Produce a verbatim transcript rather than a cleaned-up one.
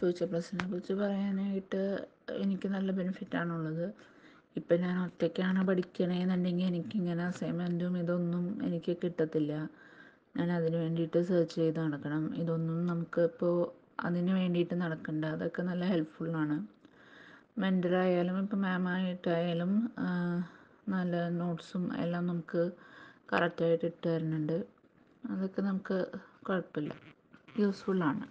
Future പ്ലസിനെ കുറിച്ച് പറയാനായിട്ട് എനിക്ക് നല്ല ബെനിഫിറ്റാണുള്ളത്. ഇപ്പം ഞാൻ ഒറ്റയ്ക്കാണ് പഠിക്കണേന്നുണ്ടെങ്കിൽ എനിക്കിങ്ങനെ അസൈൻമെൻറ്റും ഇതൊന്നും എനിക്ക് കിട്ടത്തില്ല. ഞാൻ അതിന് വേണ്ടിയിട്ട് സെർച്ച് ചെയ്ത് നടക്കണം. ഇതൊന്നും നമുക്ക് ഇപ്പോൾ അതിന് വേണ്ടിയിട്ട് നടക്കണ്ട. അതൊക്കെ നല്ല ഹെൽപ്ഫുള്ളാണ്. മെൻ്ററായാലും ഇപ്പം മാമായിട്ടായാലും നല്ല നോട്ട്സും എല്ലാം നമുക്ക് കറക്റ്റായിട്ട് ഇട്ട് തരുന്നുണ്ട്. അതൊക്കെ നമുക്ക് കുഴപ്പമില്ല, യൂസ്ഫുള്ളാണ്.